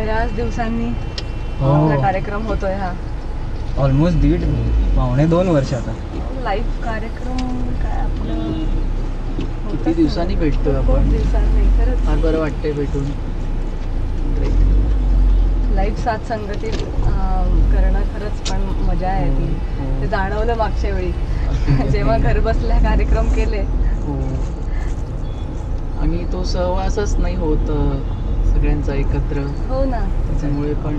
बऱ्याच दिवसांनी कार्यक्रम होतोय हा. ऑलमोस्ट दीड पावणे दोन वर्ष आता लाईव्ह कार्यक्रम काय आपलं किती दिवसांनी भेटतोय आपण. दिवसांनी खरंच फार बरं वाटतंय भेटून. लाईव्ह साथ संगतीत करणं खरंच पण मजा आहे ती. ते जाणवलं मागच्या वेळी जेव्हा घर बसल्या कार्यक्रम केले. आणि तो सहवासच नाही होत सगळ्यांचा एकत्र. हो ना. त्याच्यामुळे पण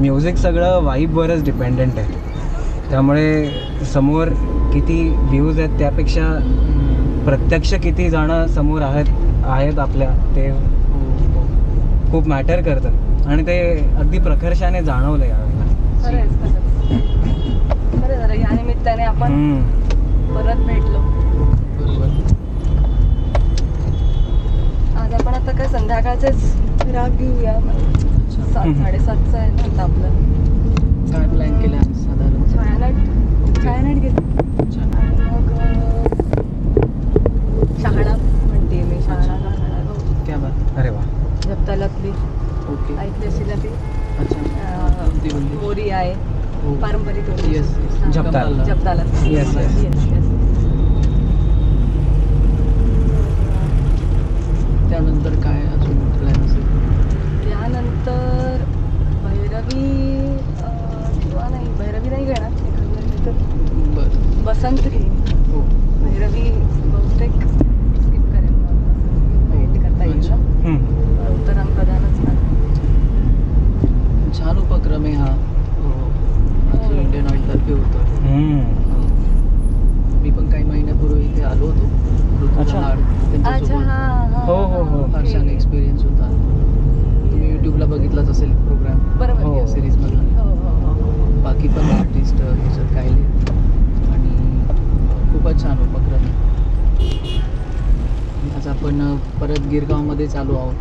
म्युझिक सगळं वाईबवरच डिपेंडेंट आहे. त्यामुळे समोर किती व्ह्यूज आहेत त्यापेक्षा प्रत्यक्ष किती जण समोर आहेत आपल्या ते खूप मॅटर करतात. आणि ते अगदी प्रखर्षाने जाणवलं यावेळेला. खरंच खरंच खरं झालं. या निमित्ताने आपण परत भेटलो. आज आपण आता काय संध्याकाळचेच राग घेऊया. 7:30चा आहे ना आता आपलं. काय प्लॅन केला साधारण? छायानट घेतलं आणि मग शहाणा म्हणते मी. शहाणा क्या बात. अरे वा. झपतालपली ओके ऐकली असेल ती. अच्छा. मोरी आहे पारंपरिक होती. झपतालपली येस येस. त्यानंतर काय अजून प्लॅन असेल? त्यानंतर भैरवी नाही घेणार तिथं. बसंत घेईन. भैरवी बहुतेक स्किप करेल. एंड करता येईल ना. उत्तर आम प्रधानच ना. छान उपक्रम आहे हा. इंडियन ऑइलतर्फे होतो. मी पण काही महिन्यापूर्वी इथे आलो होतो. त्यांच्यासोबत एक्सपिरियन्स होता. तुम्ही युट्यूबला बघितलाच असेल प्रोग्राम. बरोबर सिरीज मधला. बाकी पण आर्टिस्ट ह्याच्यात काही आणि खूपच छान उपक्रम आहे. आज आपण परत गिरगावमध्येच आलो आहोत.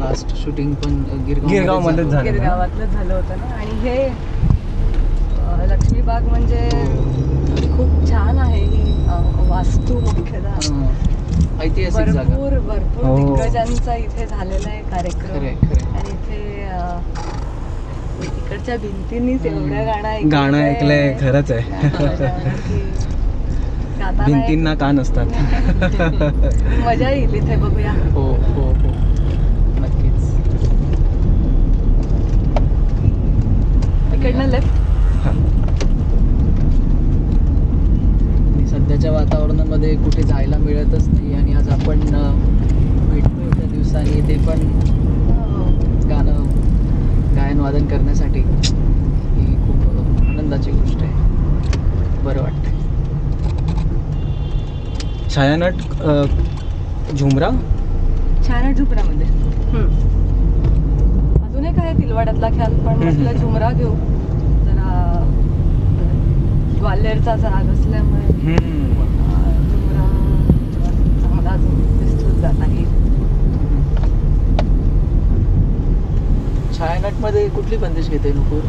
लास्ट शूटिंग पण गिरगावमध्येच झालं. गिरगावातलं झालं होतं ना. आणि हे लक्ष्मीबाग म्हणजे खूप छान आहे ही वास्तू. मुख्यतः ऐतिहासिक जागा. भरपूर भरपूर दिग्गजांचा इथे झालेला आहे कार्यक्रम. आणि इथे तिकडच्या भिंतींनीच एवढ्या गाणं ऐकलंय. खरंच आहे. भिंतींना कान असतात. मजा येईल इथे. बघूया. हो हो हो नक्कीच. तिकडनं लेफ्ट. सध्याच्या वातावरणामध्ये कुठे जायला मिळतच नाही. आणि आज आपण भेटतोय त्या दिवसांनी ते पण गायनवादन करण्यासाठी. ही खूप आनंदाची गोष्ट आहे. बरं वाटतं. छायानट झुमरामध्ये अजूनही काय तिलवाड्यातला ख्याल पण म्हटलं झुमरा घेऊ. जरा ग्वालियरचा राग असल्यामुळे तुम्हाला विस्तृत जात आहे. छायानटमध्ये कुठली बंदिश घेते नुकूर?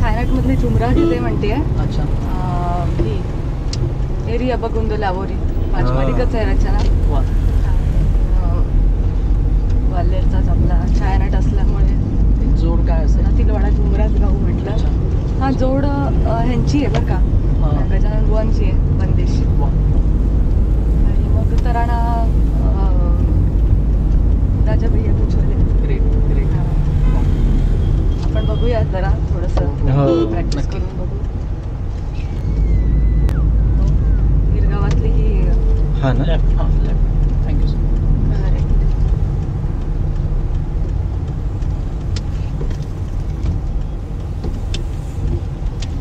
छायानटमधली झुमरा घेते म्हणते. अच्छा. ही एरी अबा गुंद लावोरी पाचमालिकच आहे रचना. ग्वालियरचाच आपला छायानट असल्यामुळे जोड काय असेल? तिलवाडा झुमराच गाऊ म्हटलं. हा जोड ह्यांची आहे बरं का. गजानन बुवांची आहे बंदिश. आणि मग तराणा राजा भैया पिछवले. आपण बघूया जरा थोडंसं प्रॅक्टिस करून बघू. गिरगावातली ही हा ना. Thank you sir.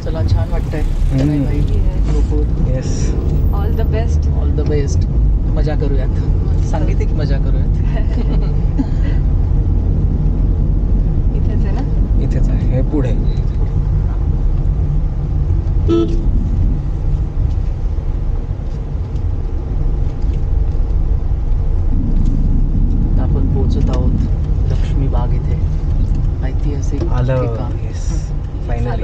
चला छान वाटतंय. Yes. All the best. All the best. मजा करूयात. सांगितलं की मजा करूयात. इथेच आहे ना. इथेच आहे. हे पुढे आपण पोहोचत आहोत. लक्ष्मी बाग इथे ऐतिहासिक आलं. Yes finally.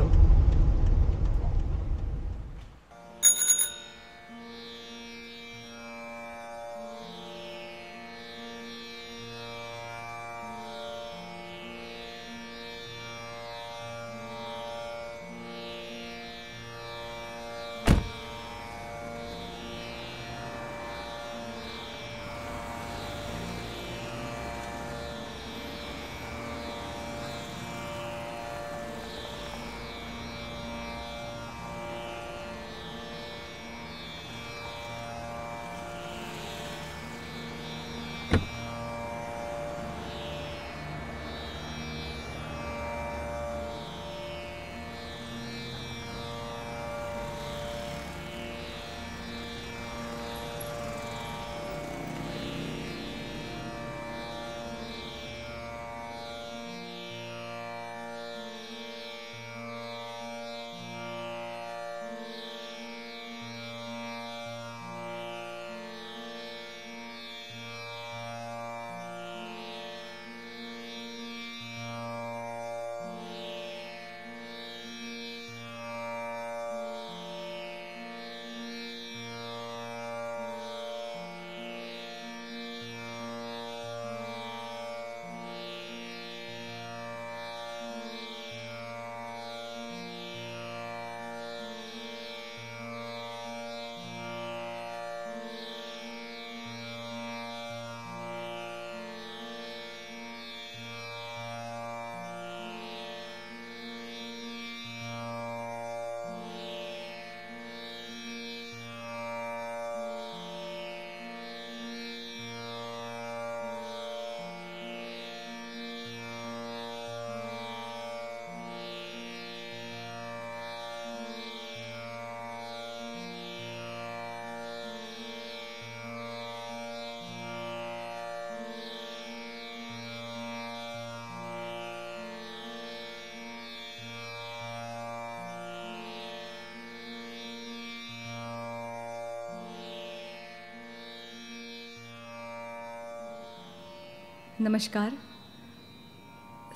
नमस्कार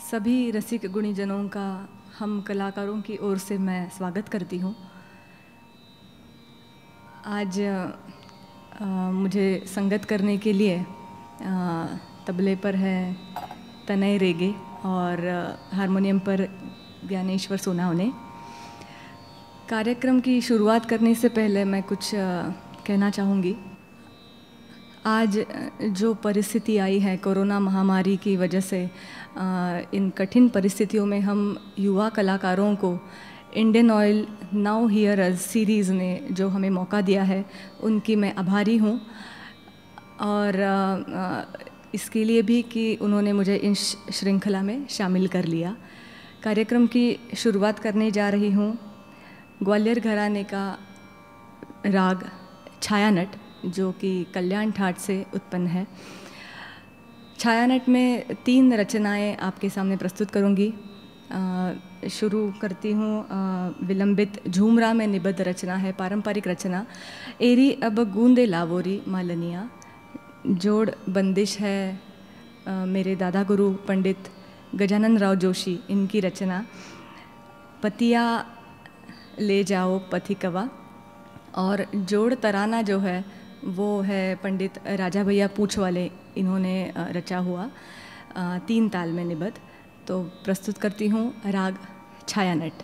सभी रसिक गुणीजनों का हम कलाकारों की ओर से मैं स्वागत करती हूँ। आज मुझे संगत करने के लिए तबले पर है तनय रेगे और हारमोनियम पर ज्ञानेश्वर सोनावने। कार्यक्रम की शुरुआत करने से पहले मैं कुछ कहना चाहूँगी। आज जो परिस्थिति आई है कोरोना महामारी की वजह से, इन कठिन परिस्थितियों में हम युवा कलाकारों को Indian oil now here us series ने जो हमें मौका दिया है उनकी मैं आभारी हूँ, और इसके लिए भी कि उन्होंने मुझे इन श्रृंखला में शामिल कर लिया। कार्यक्रम की शुरुआत करने जा रही हूँ ग्वालियर घराने का राग छाया नट, जो कि कल्याण ठाट से उत्पन्न है। छायानट में 3 रचनाएं आपके सामने प्रस्तुत करूंगी। शुरू करती हूँ विलंबित झूमरा में निबद्ध रचना है, पारंपरिक रचना एरी अब गूंदे लावोरी मालनिया। जोड़ बंदिश है मेरे दादा गुरु पंडित गजानन राव जोशी, इनकी रचना। पतिया ले जाओ पथिकवा, और जोड़ तराना जो है वो है पंडित राजा भैया पूछ वाले, इन्होंने रचा हुआ 3 ताल में निबद्ध। तो प्रस्तुत करती हूँ राग छाया नट।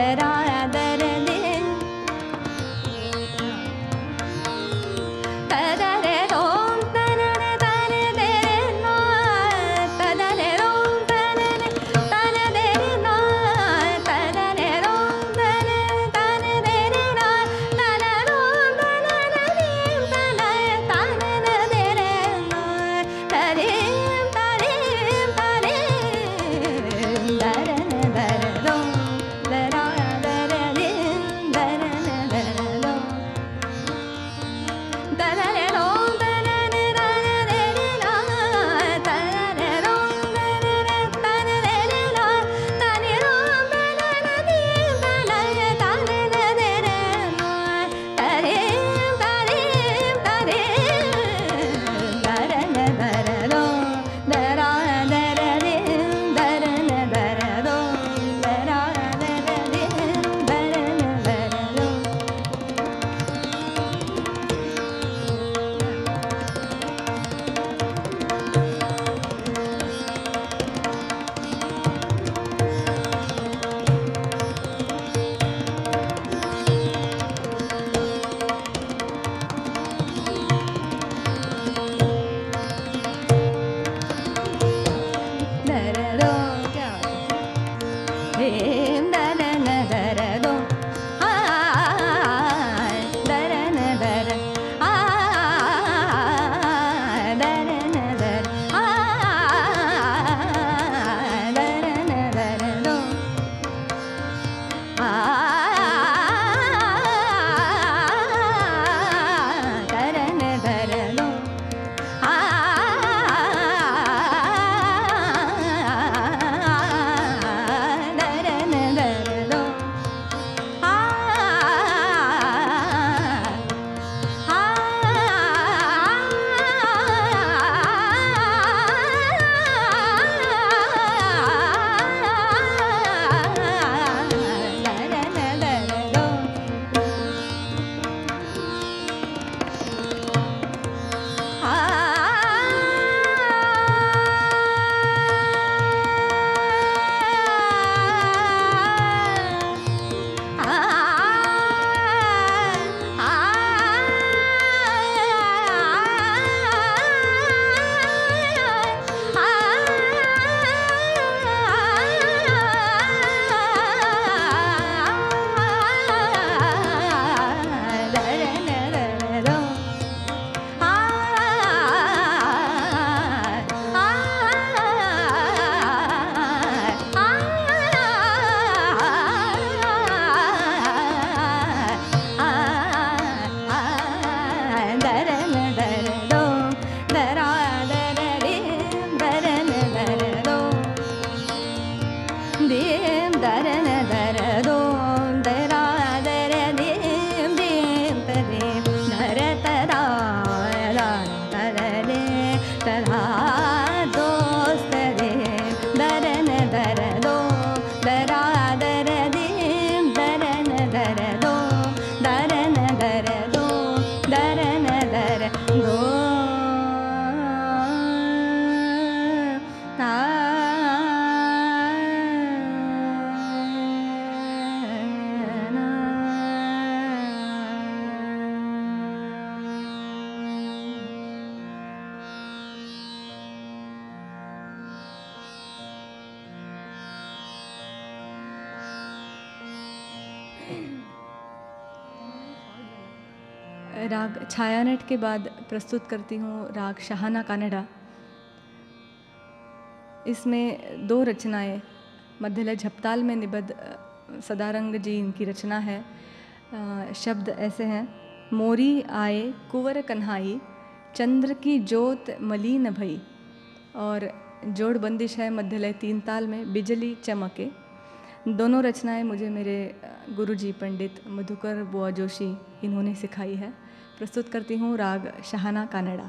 कराया दर दिन तदरे रोम तनरे तन देरे ना तदरे रोम तनरे तन देरे ना तदरे रोम तनरे तन देरे ना तन रोम तनरे तनरे तन देरे ना तरे राग छाया नट के बाद प्रस्तुत करती हूँ राग शाहाना कानडा। इसमें दो रचनाएं, मध्यलय झपताल में निबद्ध सदारंग जी इनकी रचना है। शब्द ऐसे हैं। मोरी आए कुंवर कन्हाई, चंद्र की ज्योत मलिन भई। और जोड़ बंदिश है मध्यलय तीन ताल में, बिजली चमके। दोनों रचनाएं मुझे मेरे गुरुजी पंडित मधुकर बुआ जोशी इन्होंने सिखाई है। प्रस्तुत करती हूँ राग शहाना कानड़ा।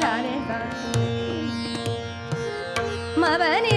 बरसन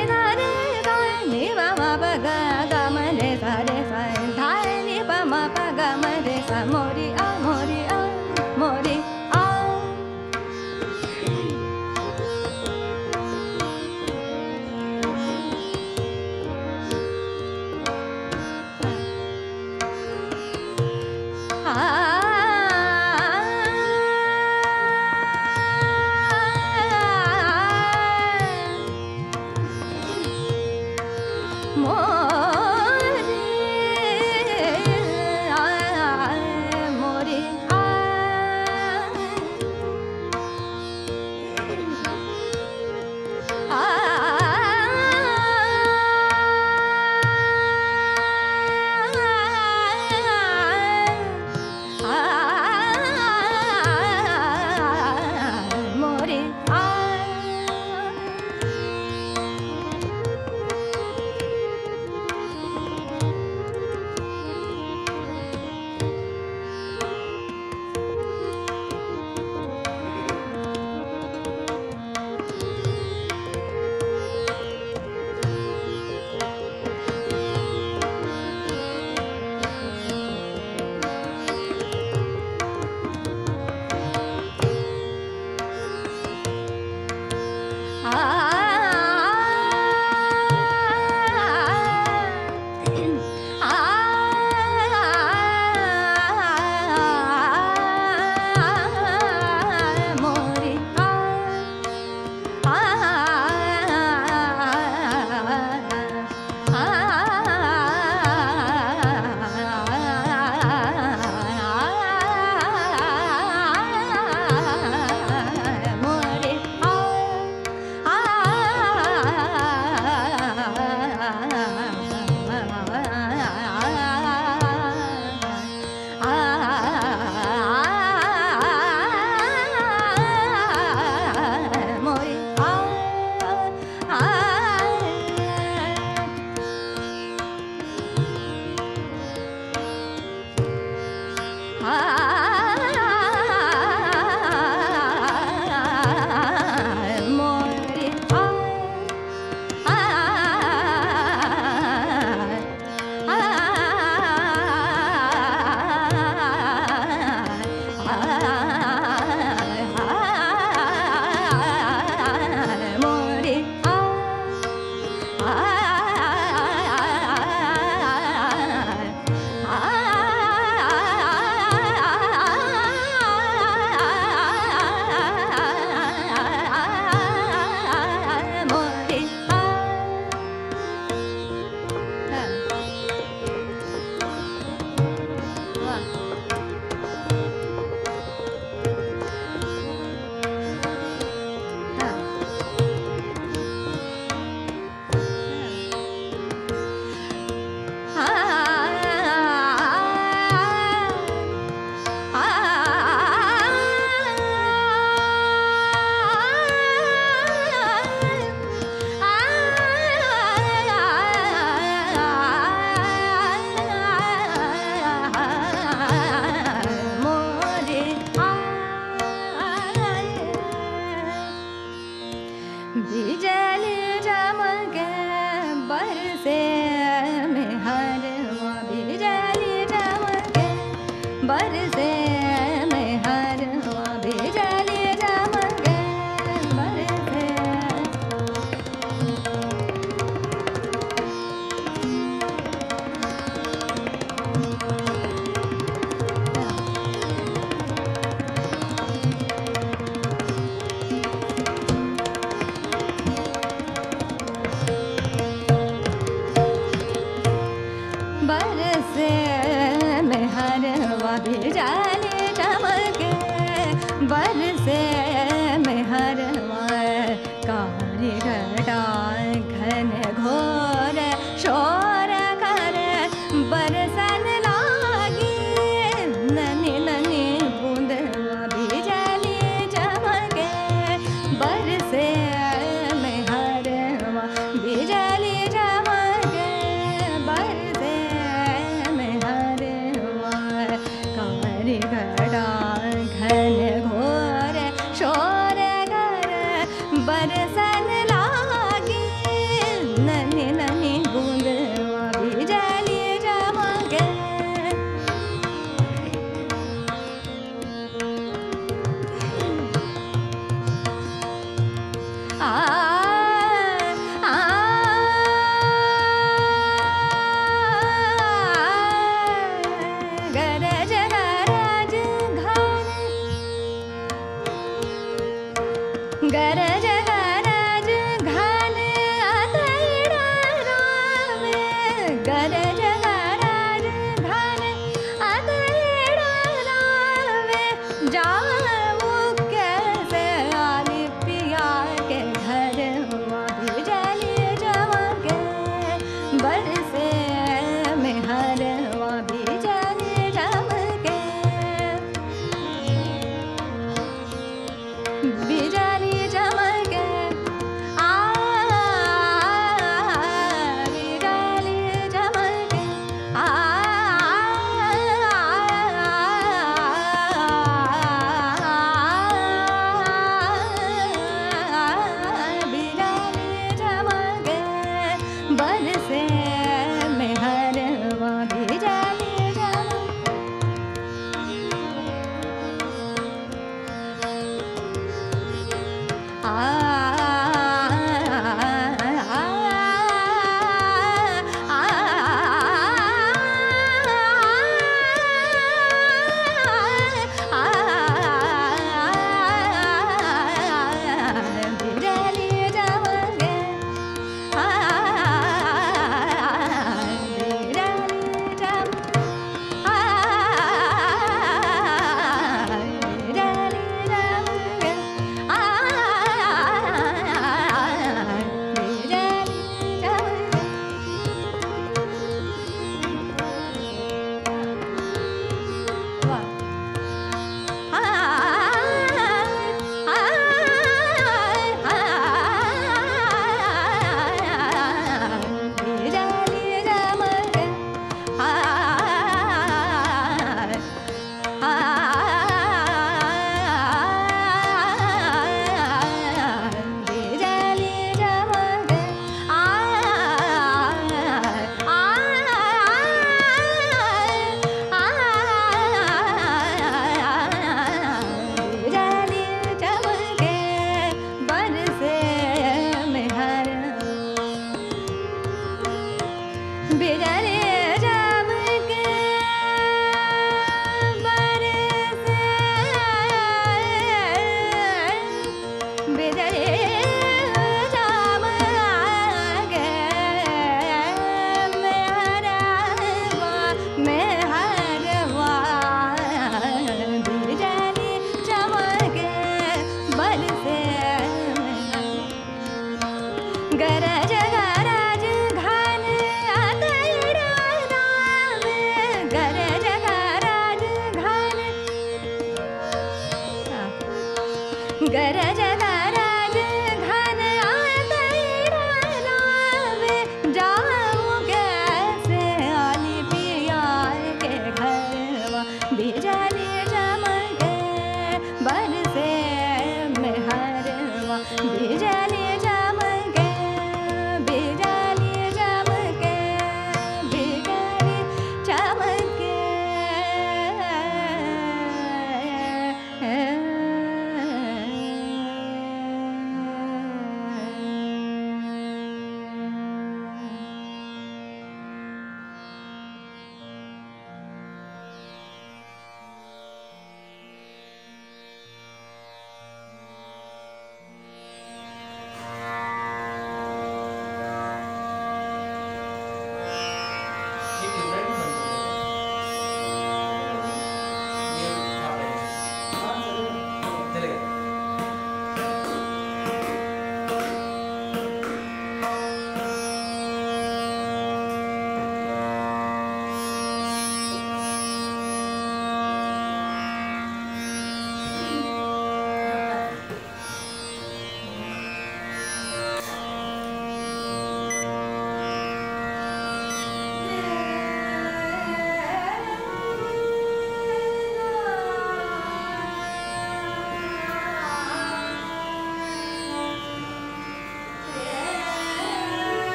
लागे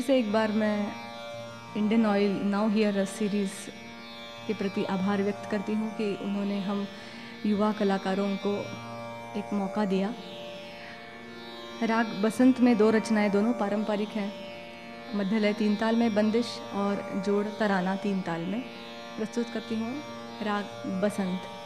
फिर से एक बार मैं Indian oil now here series के प्रति आभार व्यक्त करती हूँ कि उन्होंने हम युवा कलाकारों को एक मौका दिया। राग बसंत में दो रचनाएं दोनों पारंपरिक हैं, मध्यलय तीन ताल में बंदिश और जोड़ तराना तीन ताल में। प्रस्तुत करती हूँ राग बसंत।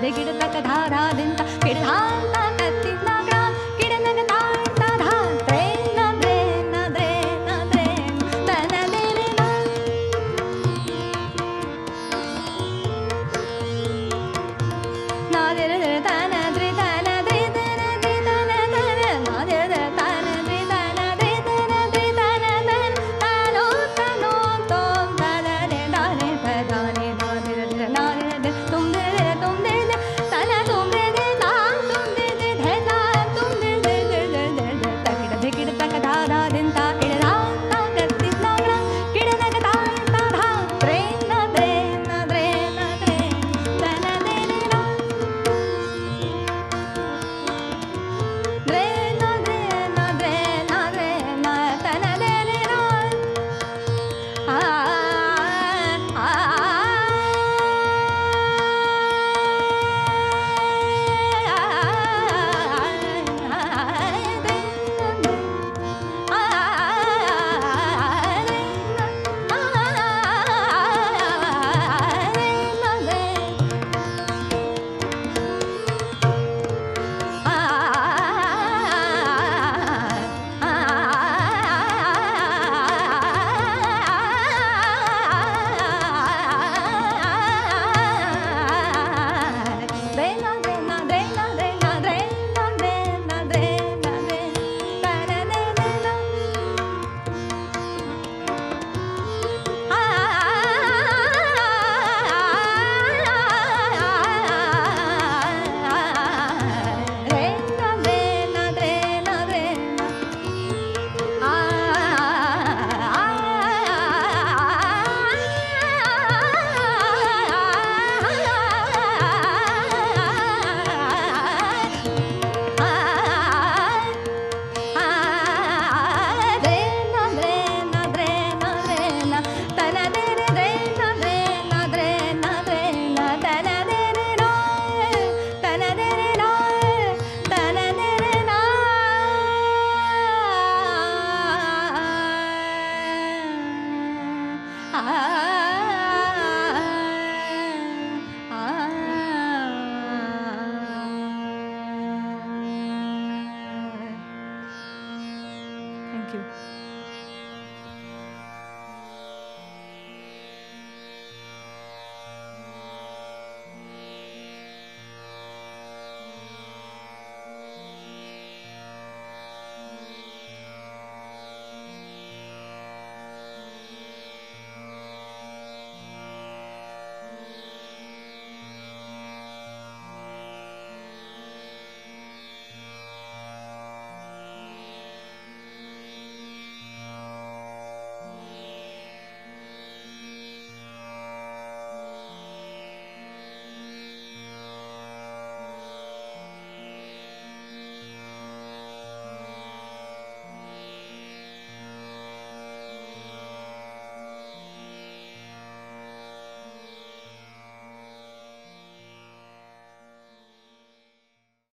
राधे गिरनट धारा दिन